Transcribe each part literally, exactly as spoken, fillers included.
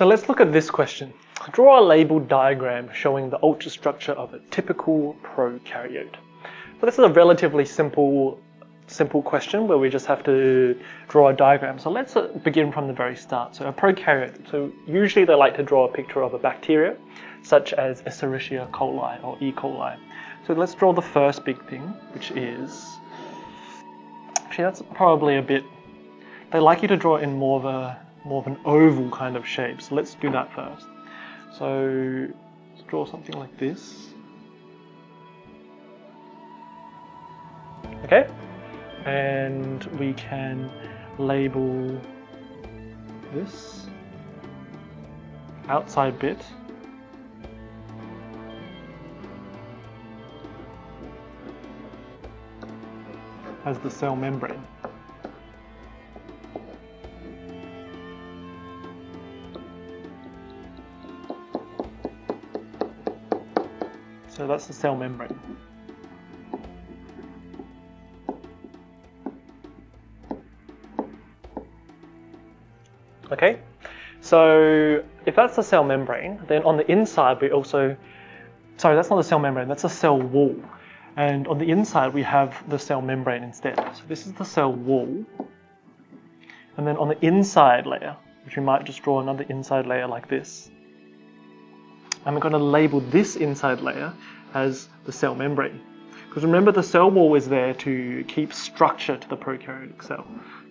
So let's look at this question. Draw a labeled diagram showing the ultrastructure of a typical prokaryote. So this is a relatively simple simple question where we just have to draw a diagram. So let's begin from the very start. So a prokaryote, so usually they like to draw a picture of a bacteria such as Escherichia coli or E. coli. So let's draw the first big thing, which is, actually that's probably a bit, they like you to draw it in more of a more of an oval kind of shape, so let's do that first. So let's draw something like this. Okay, and we can label this outside bit as the cell membrane. So that's the cell membrane. Okay, so if that's the cell membrane, then on the inside we also, sorry, that's not the cell membrane, that's a cell wall. And on the inside we have the cell membrane instead. So this is the cell wall. And then on the inside layer, which we might just draw another inside layer like this. I'm going to label this inside layer as the cell membrane. Because remember, the cell wall is there to keep structure to the prokaryotic cell.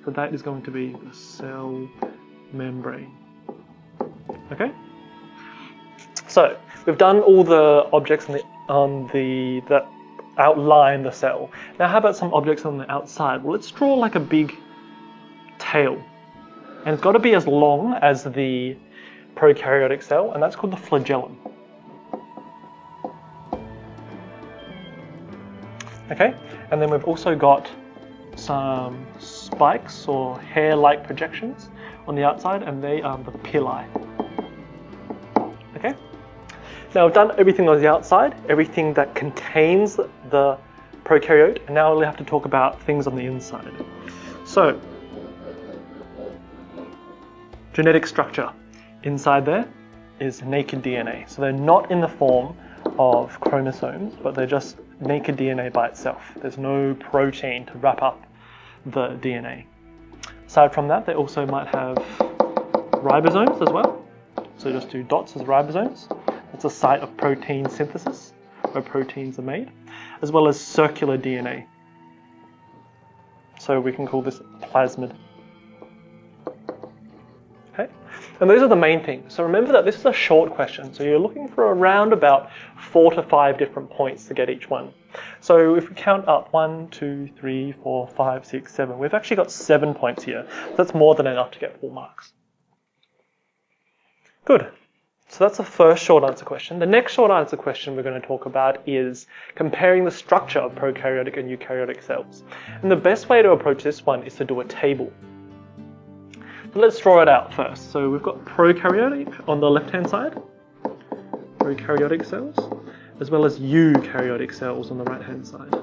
So that is going to be the cell membrane. Okay? So, we've done all the objects on the, on the that outline the cell. Now how about some objects on the outside? Well, let's draw like a big tail. And it's got to be as long as the prokaryotic cell, and that's called the flagellum. Okay, and then we've also got some spikes or hair-like projections on the outside, and they are the pili. Okay, now we've done everything on the outside, everything that contains the prokaryote, and now we have to talk about things on the inside. So, genetic structure. Inside there is naked D N A. So they're not in the form of chromosomes, but they're just naked D N A by itself. There's no protein to wrap up the D N A. Aside from that, they also might have ribosomes as well. So just do dots as ribosomes. That's a site of protein synthesis, where proteins are made, as well as circular D N A. So we can call this plasmid. Okay. And those are the main things. So remember that this is a short question, so you're looking for around about four to five different points to get each one. So if we count up one, two, three, four, five, six, seven, we've actually got seven points here. So that's more than enough to get full marks. Good. So that's the first short answer question. The next short answer question we're going to talk about is comparing the structure of prokaryotic and eukaryotic cells. And the best way to approach this one is to do a table. Let's draw it out first. So we've got prokaryotic on the left hand side, prokaryotic cells, as well as eukaryotic cells on the right hand side.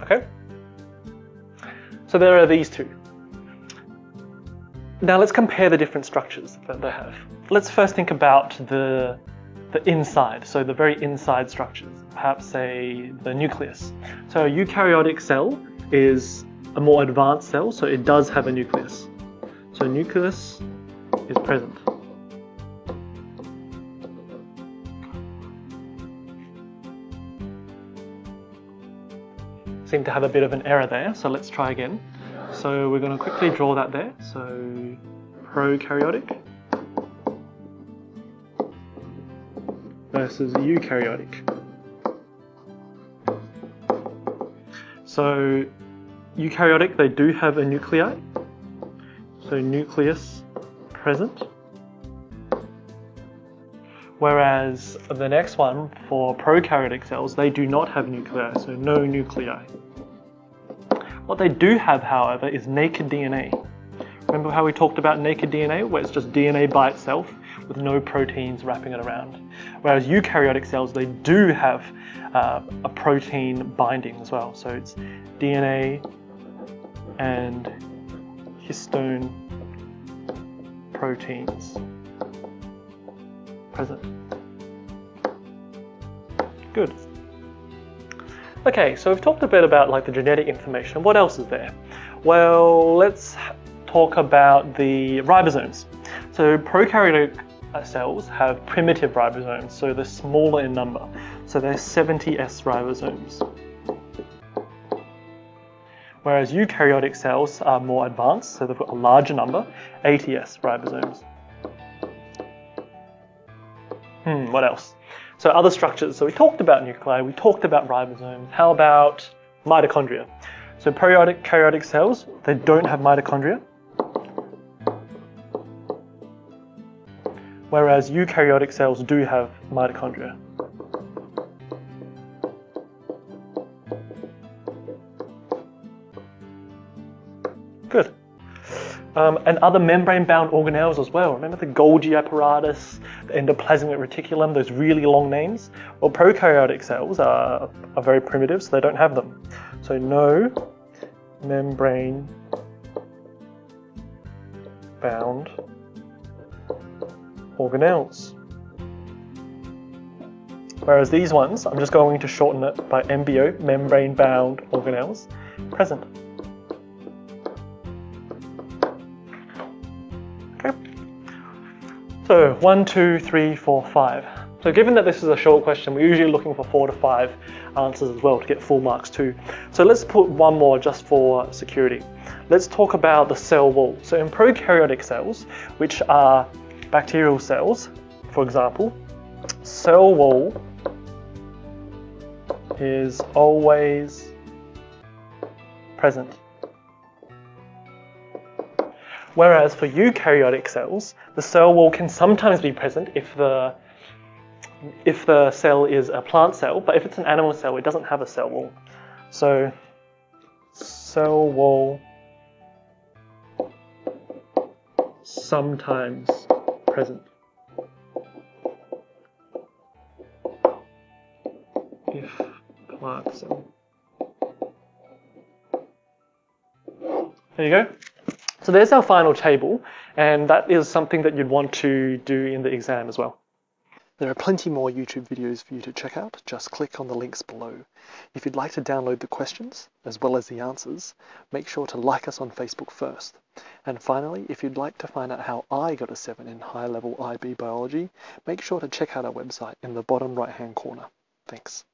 Okay, so there are these two. Now let's compare the different structures that they have. Let's first think about the the inside, so the very inside structures, perhaps say the nucleus. So a eukaryotic cell is a more advanced cell, so it does have a nucleus. So nucleus is present. Seem to have a bit of an error there, so let's try again. So we're going to quickly draw that there, so prokaryotic versus eukaryotic. So eukaryotic, they do have a nuclei, so nucleus present. Whereas the next one for prokaryotic cells, they do not have nuclei, so no nuclei. What they do have, however, is naked D N A. Remember how we talked about naked D N A, where it's just D N A by itself with no proteins wrapping it around. Whereas eukaryotic cells, they do have uh, a protein binding as well. So it's D N A and histone proteins present. Good. Okay, so we've talked a bit about like the genetic information. What else is there? Well, let's talk about the ribosomes. So prokaryotic cells have primitive ribosomes, so they're smaller in number. So they're seventy S ribosomes. Whereas eukaryotic cells are more advanced, so they've got a larger number, eighty S ribosomes. Hmm, what else? So other structures. So we talked about nuclei, we talked about ribosomes. How about mitochondria? So prokaryotic cells, they don't have mitochondria. Whereas eukaryotic cells do have mitochondria. Good. Um, and other membrane-bound organelles as well. Remember the Golgi apparatus, the endoplasmic reticulum, those really long names? Well, prokaryotic cells are, are very primitive, so they don't have them. So no membrane-bound organelles. Whereas these ones, I'm just going to shorten it by M B O, membrane-bound organelles, present. So one, two, three, four, five. So given that this is a short question, we're usually looking for four to five answers as well to get full marks too. So let's put one more just for security. Let's talk about the cell wall. So in prokaryotic cells, which are bacterial cells, for example, cell wall is always present. Whereas for eukaryotic cells, the cell wall can sometimes be present if the, if the cell is a plant cell, but if it's an animal cell, it doesn't have a cell wall. So cell wall sometimes present if plant cell. There you go. So there's our final table, and that is something that you'd want to do in the exam as well. There are plenty more YouTube videos for you to check out. Just click on the links below. If you'd like to download the questions, as well as the answers, make sure to like us on Facebook first. And finally, if you'd like to find out how I got a seven in high level I B biology, make sure to check out our website in the bottom right hand corner. Thanks.